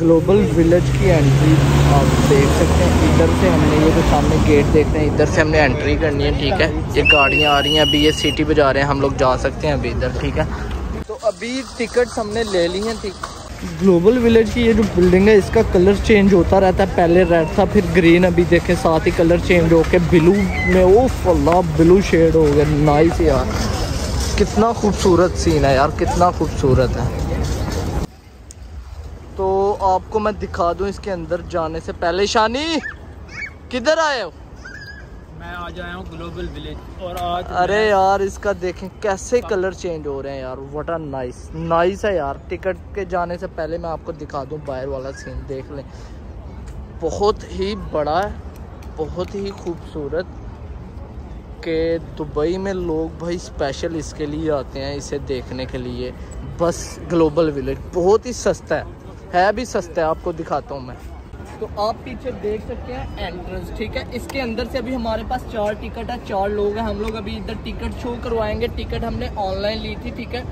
Global village की entry आप देख सकते हैं। इधर से हमने ये जो सामने गेट देख रहे हैं, इधर से हमने एंट्री करनी है। ठीक है, ये गाड़ियाँ आ रही हैं अभी, ये सिटी बजा रहे हैं, हम लोग जा सकते हैं अभी इधर। ठीक है, तो अभी टिकट्स हमने ले ली हैं। ठीक, ग्लोबल विलेज की ये जो बिल्डिंग है इसका कलर चेंज होता रहता है, पहले रेड था फिर ग्रीन, अभी देखें साथ ही कलर चेंज होके ब्लू में, वो फला ब्लू शेड हो गया। नाइस यार, कितना खूबसूरत सीन है यार, कितना खूबसूरत है। तो आपको मैं दिखा दूं इसके अंदर जाने से पहले। शानी किधर आए हो? मैं आज आया हूँ ग्लोबल विलेज, और आज अरे यार इसका देखें कैसे कलर चेंज हो रहे हैं यार, व्हाट अ नाइस। नाइस है यार। टिकट के जाने से पहले मैं आपको दिखा दूं बाहर वाला सीन, देख लें, बहुत ही बड़ा है, बहुत ही खूबसूरत। के दुबई में लोग भाई स्पेशल इसके लिए आते हैं, इसे देखने के लिए। बस ग्लोबल विलेज बहुत ही सस्ता है भी सस्ता है, आपको दिखाता हूँ मैं। तो आप पीछे देख सकते हैं एंट्रेंस। ठीक है, इसके अंदर से अभी हमारे पास 4 टिकट है, 4 लोग हैं हम लोग। अभी इधर टिकट शो करवाएंगे, टिकट हमने ऑनलाइन ली थी। ठीक है,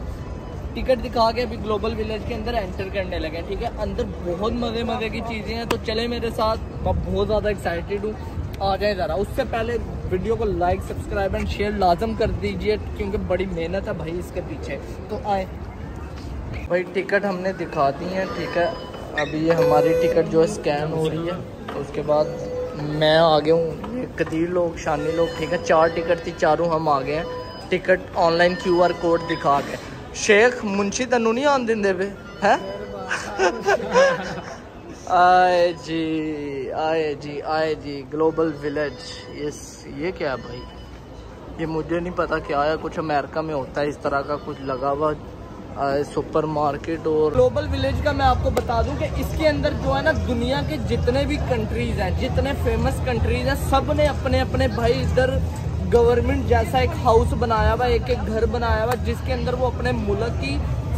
टिकट दिखा के अभी ग्लोबल विलेज के अंदर एंटर करने लगे। ठीक है, अंदर बहुत मज़े मज़े की चीज़ें हैं, तो चले मेरे साथ, मैं बहुत ज़्यादा एक्साइटेड हूँ। आ जाए ज़रा, उससे पहले वीडियो को लाइक, सब्सक्राइब एंड शेयर लाजम कर दीजिए, क्योंकि बड़ी मेहनत है भाई इसके पीछे। तो आए भाई, टिकट हमने दिखा दी है। ठीक है, अभी ये हमारी टिकट जो है स्कैन हो रही है, उसके बाद मैं आ गया हूँ, कदीर लोग, शानी लोग। ठीक है, 4 टिकट थी, चारों हम आ गए हैं। टिकट ऑनलाइन QR कोड दिखा के। शेख मुंशी तेनू नहीं आन देंदे वे हैं? आए जी आए जी आए जी, ग्लोबल विलेज। ये क्या है भाई? ये मुझे नहीं पता क्या है, कुछ अमेरिका में होता है इस तरह का कुछ लगा हुआ सुपरमार्केट। और ग्लोबल विलेज का मैं आपको बता दूं कि इसके अंदर जो है ना, दुनिया के जितने भी कंट्रीज हैं, जितने फेमस कंट्रीज हैं, सब ने अपने अपने भाई इधर गवर्नमेंट जैसा एक हाउस बनाया हुआ, एक घर बनाया हुआ, जिसके अंदर वो अपने मुल्क की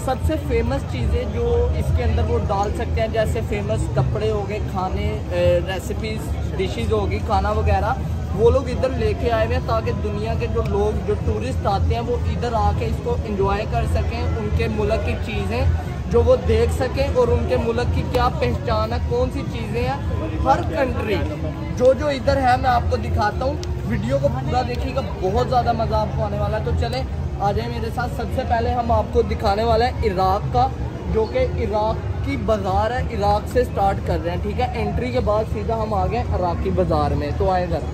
सबसे फेमस चीज़ें जो इसके अंदर वो डाल सकते हैं, जैसे फेमस कपड़े हो गए, खाने, रेसिपीज, डिशेज होगी, खाना वगैरह, वो लोग इधर लेके आए हुए हैं, ताकि दुनिया के जो लोग, जो टूरिस्ट आते हैं, वो इधर आके इसको एंजॉय कर सकें, उनके मुल्क की चीज़ें जो वो देख सकें, और उनके मुल्क की क्या पहचान है, कौन सी चीज़ें हैं। हर कंट्री जो जो इधर है मैं आपको दिखाता हूँ, वीडियो को पूरा देखिएगा, बहुत ज़्यादा मज़ा आपको आने वाला है। तो चले आ जाए मेरे साथ। सबसे पहले हम आपको दिखाने वाले हैं इराक़ का, जो कि इराक़ की बाज़ार है, इराक़ से स्टार्ट कर रहे हैं। ठीक है, एंट्री के बाद सीधा हम आ गए इराक़ी बाज़ार में। तो आए ज़रा,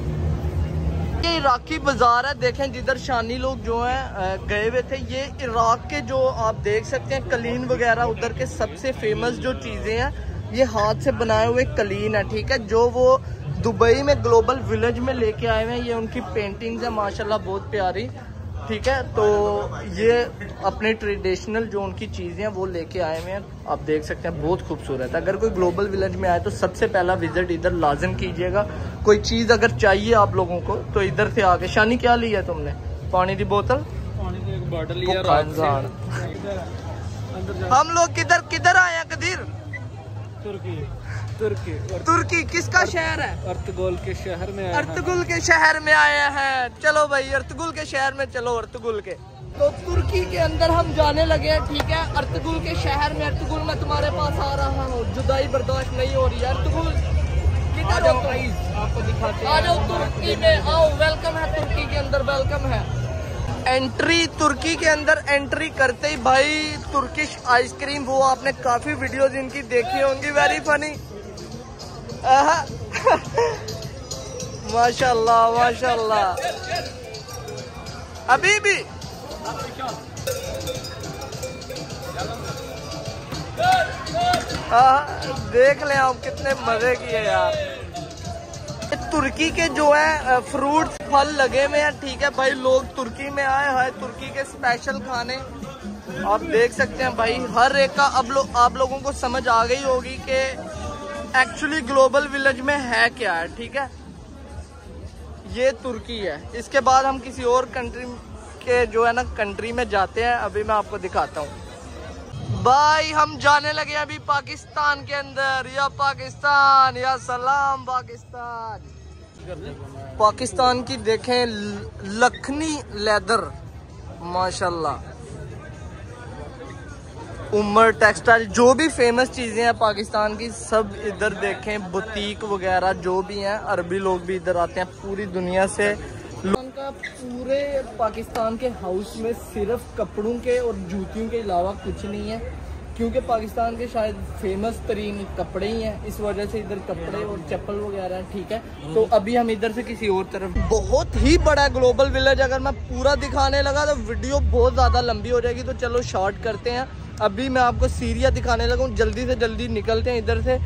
ये इराक़ी बाज़ार है, देखें जिधर शानी लोग जो हैं गए हुए थे। ये इराक़ के जो आप देख सकते हैं कलीन वगैरह, उधर के सबसे फेमस जो चीज़ें हैं, ये हाथ से बनाए हुए कलीन है। ठीक है, जो वो दुबई में ग्लोबल विलेज में लेके आए हुए हैं, ये उनकी पेंटिंग्स हैं माशाल्लाह, बहुत प्यारी। ठीक है, तो ये अपने ट्रेडिशनल जो उनकी चीज़ें हैं वो लेके आए हुए हैं, आप देख सकते हैं, बहुत खूबसूरत है। अगर कोई ग्लोबल विलेज में आए तो सबसे पहला विजिट इधर लाजम कीजिएगा। कोई चीज़ अगर चाहिए आप लोगों को तो इधर से आके। शानी क्या लिया तुमने? पानी की बोतल, पानी की एक बोतल लिया। हम लोग किधर आए हैं कदीर? तुर्की। तुर्की, तुर्की किसका शहर है? अर्तगुल के शहर में। अर्तगुल के शहर में आया है, चलो भाई अर्तगुल के शहर में, चलो अर्तगुल के। तो तुर्की के अंदर हम जाने लगे हैं। ठीक है, अर्तगुल के शहर में, अर्तगुल में तुम्हारे पास आ रहा हूँ, जुदाई बर्दाश्त नहीं हो रही है। अर्तगुल किधर हो? आपको दिखाते हैं, आ जाओ तुर्की में, आओ। वेलकम है तुर्की के अंदर, वेलकम है। एंट्री तुर्की के अंदर एंट्री करते ही भाई तुर्किश आइसक्रीम, वो आपने काफी वीडियोज इनकी देखी होंगी, वेरी फनी। माशाल्लाह माशाल्लाह। अभी भी देख लें आप कितने मजे की है यार। तुर्की के जो है फ्रूट्स, फल लगे हुए हैं। ठीक है भाई, लोग तुर्की में आए हैं, तुर्की के स्पेशल खाने आप देख सकते हैं भाई, हर एक का। अब आप लोगों को समझ आ गई होगी कि एक्चुअली ग्लोबल विलेज में है क्या है। ठीक है, ये तुर्की है। इसके बाद हम किसी और कंट्री के जो है ना कंट्री में जाते हैं, अभी मैं आपको दिखाता हूँ। भाई हम जाने लगे अभी पाकिस्तान के अंदर, या पाकिस्तान, या सलाम पाकिस्तान। पाकिस्तान की देखें लखनी लेदर, माशाल्लाह उमर टेक्सटाइल, जो भी फेमस चीज़ें हैं पाकिस्तान की सब इधर देखें, बुटीक वगैरह जो भी हैं, अरबी लोग भी इधर आते हैं पूरी दुनिया से। उनका पूरे पाकिस्तान के हाउस में सिर्फ कपड़ों के और जूतियों के अलावा कुछ नहीं है, क्योंकि पाकिस्तान के शायद फेमस तरीन कपड़े ही हैं, इस वजह से इधर कपड़े और चप्पल वगैरह हैं। ठीक है, तो अभी हम इधर से किसी और तरफ। बहुत ही बड़ा ग्लोबल विलेज, अगर मैं पूरा दिखाने लगा तो वीडियो बहुत ज़्यादा लंबी हो जाएगी, तो चलो शॉर्ट करते हैं। अभी मैं आपको सीरिया दिखाने लगा हूँ, जल्दी से जल्दी निकलते हैं इधर से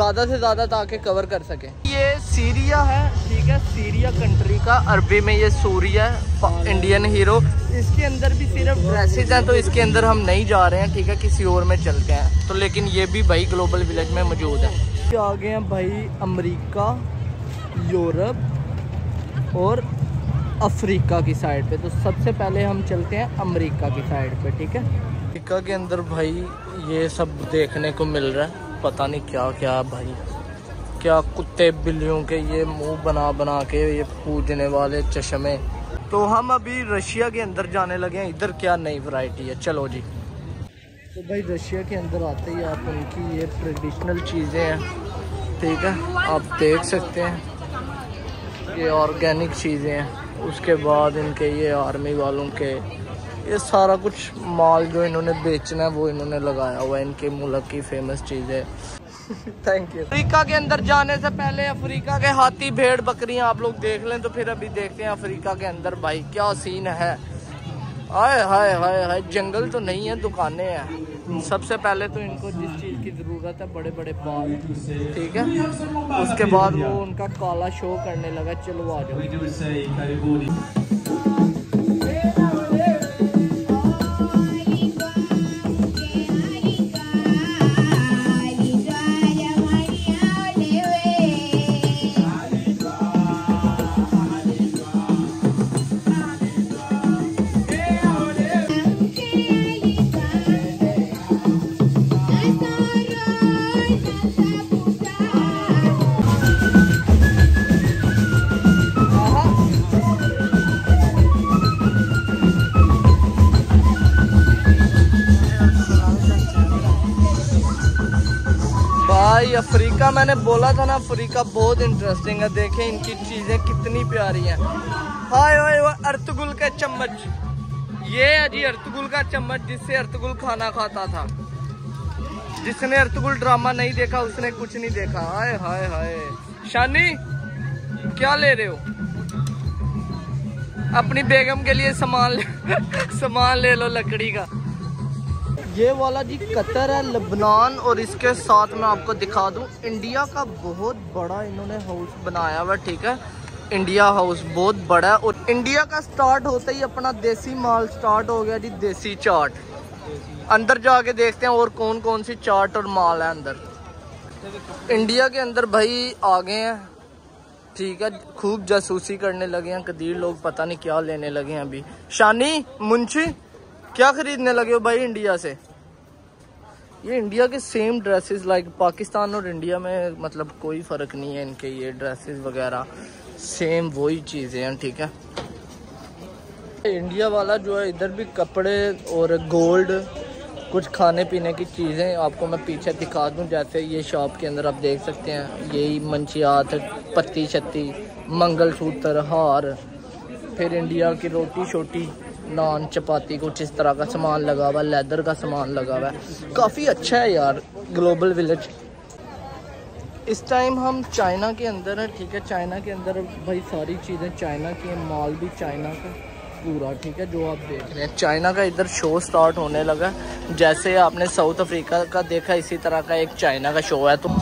ज़्यादा ताकि कवर कर सकें। ये सीरिया है, ठीक है, सीरिया कंट्री का, अरबी में ये सूरिया है, इंडियन हीरो। इसके अंदर भी सिर्फ ड्रेसेस हैं, तो इसके अंदर हम नहीं जा रहे हैं, ठीक है, किसी और में चलते हैं। तो लेकिन ये भी भाई ग्लोबल विलेज में मौजूद है। आ गए हैं भाई अमेरिका, यूरोप और अफ्रीका की साइड पे। तो सबसे पहले हम चलते हैं अमेरिका की साइड पे, ठीक है। अमेरिका के अंदर भाई ये सब देखने को मिल रहा है, पता नहीं क्या क्या भाई, क्या कुत्ते बिल्लियों के ये मुँह बना बना के ये पूजने वाले चश्मे। तो हम अभी रशिया के अंदर जाने लगे हैं, इधर क्या नई वैरायटी है, चलो जी। तो भाई रशिया के अंदर आते ही आप उनकी ये ट्रेडिशनल चीज़ें हैं, ठीक है, आप देख सकते हैं ये ऑर्गेनिक चीज़ें हैं। उसके बाद इनके ये आर्मी वालों के ये सारा कुछ माल जो इन्होंने बेचना है वो इन्होंने लगाया हुआ है, इनके मुल्क की फेमस चीज़ें। Thank you. अफ्रीका के अंदर जाने से पहले अफ्रीका के हाथी, भेड़, बकरियां आप लोग देख लें, तो फिर अभी देखते हैं अफ्रीका के अंदर भाई क्या सीन है। हाय हाय हाय हाय, जंगल तो नहीं है, दुकानें हैं। सबसे पहले तो इनको जिस चीज़ की ज़रूरत है, बड़े बड़े बाल, ठीक है। उसके बाद वो उनका काला शो करने लगा, चलो आ जाओ। अफ्रीका, मैंने बोला था ना अफ्रीका बहुत इंटरेस्टिंग है, देखें इनकी चीजें कितनी प्यारी हैं। हाय हाय, अर्तुगुल का चम्मच, ये है जी अर्तुगुल का चम्मच, जिससे अर्तुगुल खाना खाता था। जिसने अर्तुगुल ड्रामा नहीं देखा उसने कुछ नहीं देखा। हाय हाय हाय, शानी क्या ले रहे हो? अपनी बेगम के लिए सामान सामान ले लो, लकड़ी का। ये वाला जी कतर है, लबनान, और इसके साथ मैं आपको दिखा दूं इंडिया का बहुत बड़ा इन्होंने हाउस बनाया हुआ, ठीक है, इंडिया हाउस बहुत बड़ा है। और इंडिया का स्टार्ट होते ही अपना देसी माल स्टार्ट हो गया जी, देसी चाट। अंदर जाके देखते हैं और कौन कौन सी चाट और माल है अंदर। इंडिया के अंदर भाई आ गए हैं, ठीक है, खूब जासूसी करने लगे हैं कदीर लोग, पता नहीं क्या लेने लगे हैं अभी। शानी, मुंशी क्या खरीदने लगे हो भाई इंडिया से? ये इंडिया के सेम ड्रेसेस, लाइक पाकिस्तान और इंडिया में मतलब कोई फ़र्क नहीं है, इनके ये ड्रेसेस वगैरह सेम वही चीज़ें हैं, ठीक है। इंडिया वाला जो है, इधर भी कपड़े और गोल्ड, कुछ खाने पीने की चीज़ें आपको मैं पीछे दिखा दूं। जैसे ये शॉप के अंदर आप देख सकते हैं, यही मंशियात, पत्ती शत्ती, मंगलसूत्र, हार, फिर इंडिया की रोटी शोटी, नान, चपाती, कुछ इस तरह का सामान लगा हुआ, लेदर का सामान लगा हुआ है। काफ़ी अच्छा है यार ग्लोबल विलेज। इस टाइम हम चाइना के अंदर हैं, ठीक है, चाइना के अंदर भाई सारी चीज़ें चाइना की, माल भी चाइना का पूरा, ठीक है, जो आप देख रहे हैं। चाइना का इधर शो स्टार्ट होने लगा, जैसे आपने साउथ अफ्रीका का देखा इसी तरह का एक चाइना का शो है। तो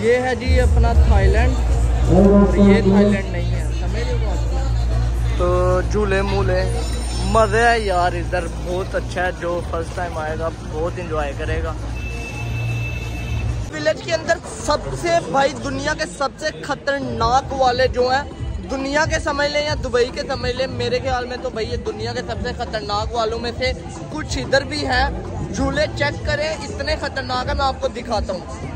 ये है जी अपना थाईलैंड, और ये थाईलैंड नहीं है, समझ लो आप। तो झूले मूले मज़े है यार इधर, बहुत अच्छा है, जो फर्स्ट टाइम आएगा बहुत इंजॉय करेगा। विलेज के अंदर सबसे भाई दुनिया के सबसे खतरनाक वाले जो हैं, दुनिया के समझ लें या दुबई के समझ लें, मेरे ख्याल में तो भाई ये दुनिया के सबसे खतरनाक वालों में से कुछ इधर भी हैं। झूले चेक करें, इतने खतरनाक है, मैं आपको दिखाता हूँ।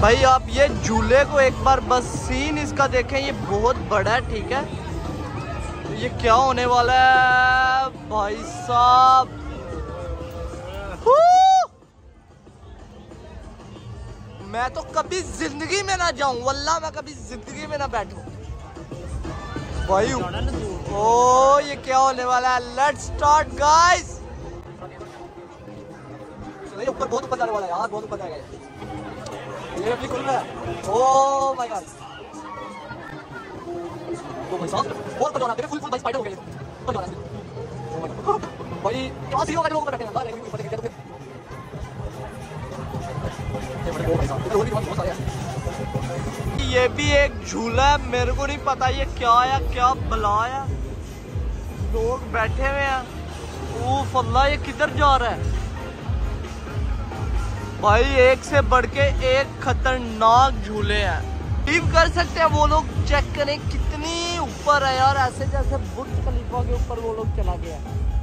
भाई आप ये झूले को एक बार बस सीन इसका देखें, ये बहुत बड़ा है, ठीक है। ये क्या होने वाला है भाई साहब, मैं तो कभी जिंदगी में ना जाऊं, वल्लाह मैं कभी जिंदगी में ना बैठूं भाई। ओ ये क्या होने वाला है, लेट्स स्टार्ट गाइस। ऊपर बहुत ऊपर जाने वाला है यार, बहुत ऊपर जाएगा ये, अभी खुल रहा है। ओ माय गॉड, तो भाई साहब बहुत ऊपर जाना, तेरे फुल भाई स्पाइडर हो गया ये तो जाना भाई। आज ही होगा लोग बैठे हैं यार, लेकिन ऊपर दिख गया ये भी एक झूला है, मेरे को नहीं पता ये क्या आया, क्या बला आया, लोग बैठे हुए हैं। ओ फल्ला ये किधर जा रहा है भाई, एक से बढ़ के एक खतरनाक झूले हैं। टीम कर सकते हैं वो लोग, चेक करें कितनी ऊपर है यार, ऐसे जैसे बुर्ज खलीफा के ऊपर वो लोग चला गया,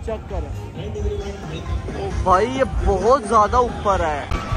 चेक करें। ओ भाई ये बहुत ज्यादा ऊपर है।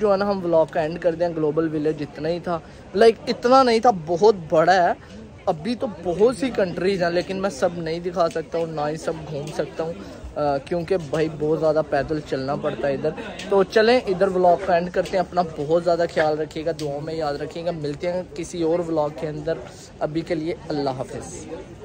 जो है ना हम व्लॉग का एंड कर दें। ग्लोबल विलेज इतना ही था, लाइक इतना नहीं था, बहुत बड़ा है। अभी तो बहुत सी कंट्रीज हैं, लेकिन मैं सब नहीं दिखा सकता हूँ, ना ही सब घूम सकता हूँ, क्योंकि भाई बहुत ज़्यादा पैदल चलना पड़ता है इधर। तो चलें इधर व्लॉग का एंड करते हैं। अपना बहुत ज़्यादा ख्याल रखिएगा, दुआओं में याद रखिएगा। मिलते हैं किसी और व्लॉग के अंदर, अभी के लिए अल्लाह हाफिज़।